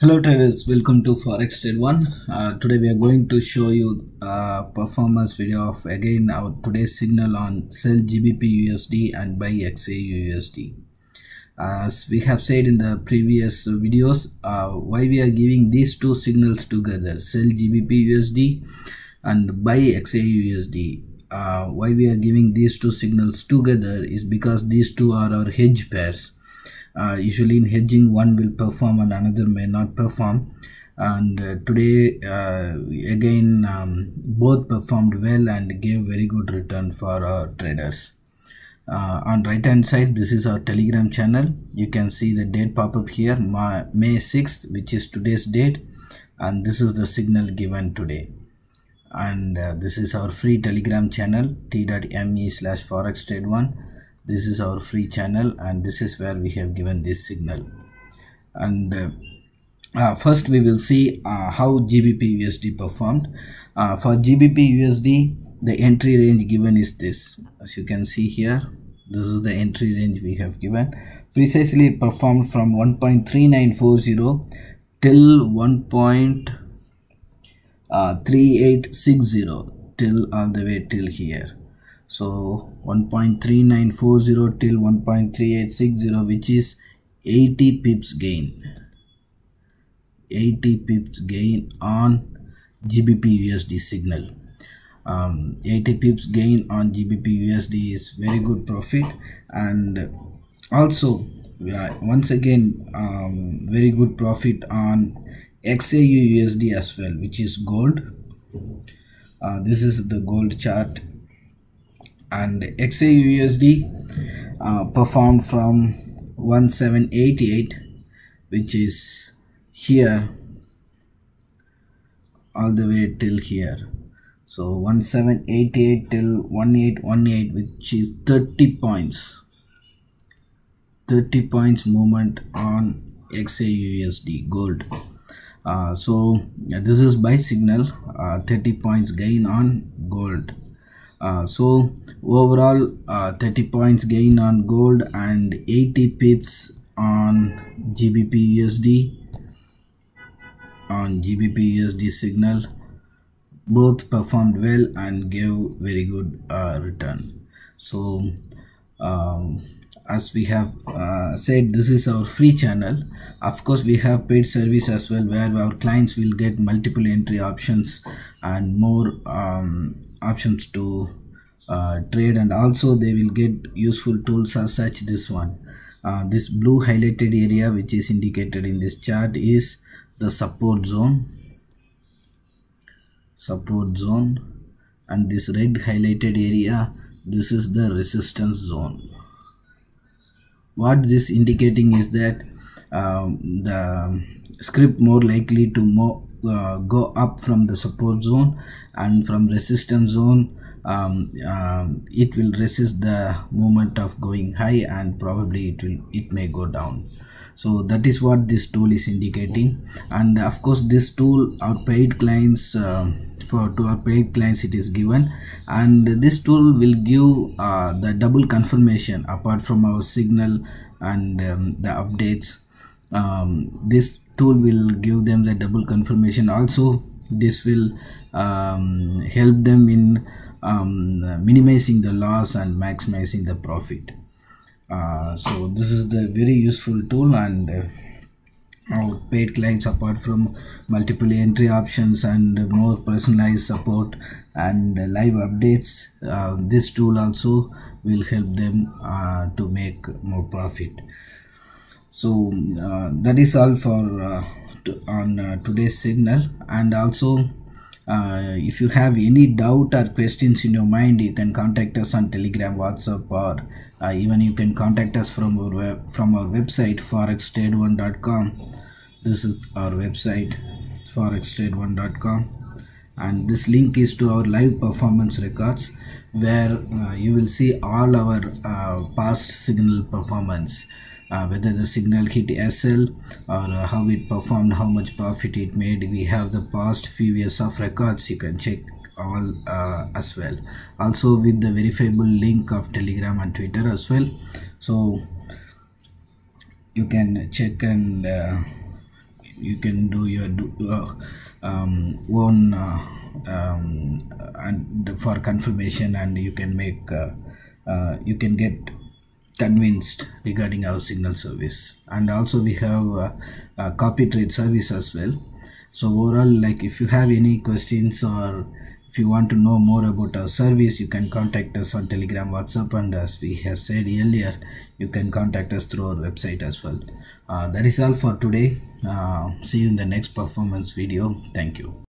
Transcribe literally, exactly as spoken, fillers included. Hello traders, welcome to Forex Trade one. Uh, today we are going to show you a performance video of again our today's signal on sell G B P U S D and buy X A U U S D. As we have said in the previous videos, uh, why we are giving these two signals together, sell G B P U S D and buy X A U U S D. Uh, why we are giving these two signals together is because these two are our hedge pairs. Uh, usually in hedging, one will perform and another may not perform, and uh, today uh, again um, both performed well and gave very good return for our traders. Uh, on right hand side, this is our Telegram channel. You can see the date pop up here, May sixth, which is today's date, and this is the signal given today. And uh, this is our free Telegram channel, t dot m e slash forex trade one. This is our free channel, and this is where we have given this signal. And uh, uh, first we will see uh, how G B P U S D performed. Uh, for G B P U S D, the entry range given is this. As you can see here, this is the entry range we have given. Precisely performed from one point three nine four zero till one point three eight six zero, till all the way till here. So one point three nine four zero till one point three eight six zero, which is eighty pips gain, eighty pips gain on G B P U S D signal. um, eighty pips gain on G B P U S D is very good profit, and also yeah, once again um, very good profit on X A U U S D as well, which is gold. Uh, this is the gold chart. And X A U U S D uh, performed from one seven eight eight, which is here, all the way till here. So one seven eight eight till one eight one eight, which is thirty points, thirty points movement on X A U U S D gold. Uh, so yeah, this is buy signal, uh, thirty points gain on gold. Uh, so overall uh, thirty points gain on gold and eighty pips on G B P U S D, on G B P U S D signal. Both performed well and gave very good uh, return. So um, as we have uh, said, this is our free channel. Of course, we have paid service as well, where our clients will get multiple entry options and more um, options to uh, trade, and also they will get useful tools as such. This one, uh, this blue highlighted area which is indicated in this chart is the support zone, support zone, and this red highlighted area, this is the resistance zone. What this indicating is that um, the script more likely to more Uh, go up from the support zone, and from resistance zone um, uh, it will resist the movement of going high, and probably it will it may go down. So that is what this tool is indicating. And of course, this tool our paid clients uh, for to our paid clients it is given, and this tool will give uh, the double confirmation apart from our signal and um, the updates. Um, this tool will give them the double confirmation. Also, this will um, help them in um, minimizing the loss and maximizing the profit. Uh, so this is the very useful tool, and uh, our paid clients, apart from multiple entry options and more personalized support and live updates, uh, this tool also will help them uh, to make more profit. So uh, that is all for uh, to, on uh, today's signal. And also, uh, if you have any doubt or questions in your mind, you can contact us on Telegram, WhatsApp, or uh, even you can contact us from our web, from our website forex trade one dot com. This is our website, forex trade one dot com, and this link is to our live performance records, where uh, you will see all our uh, past signal performance. Uh, whether the signal hit S L or uh, how it performed, how much profit it made, we have the past few years of records. You can check all uh, as well, also with the verifiable link of Telegram and Twitter as well. So you can check and uh, you can do your uh, um, own uh, um, and for confirmation, and you can make uh, uh, you can get convinced regarding our signal service. And also we have uh, a copy trade service as well. So overall, like if you have any questions or if you want to know more about our service, you can contact us on Telegram, WhatsApp, and as we have said earlier, you can contact us through our website as well. Uh, that is all for today. Uh, see you in the next performance video. Thank you.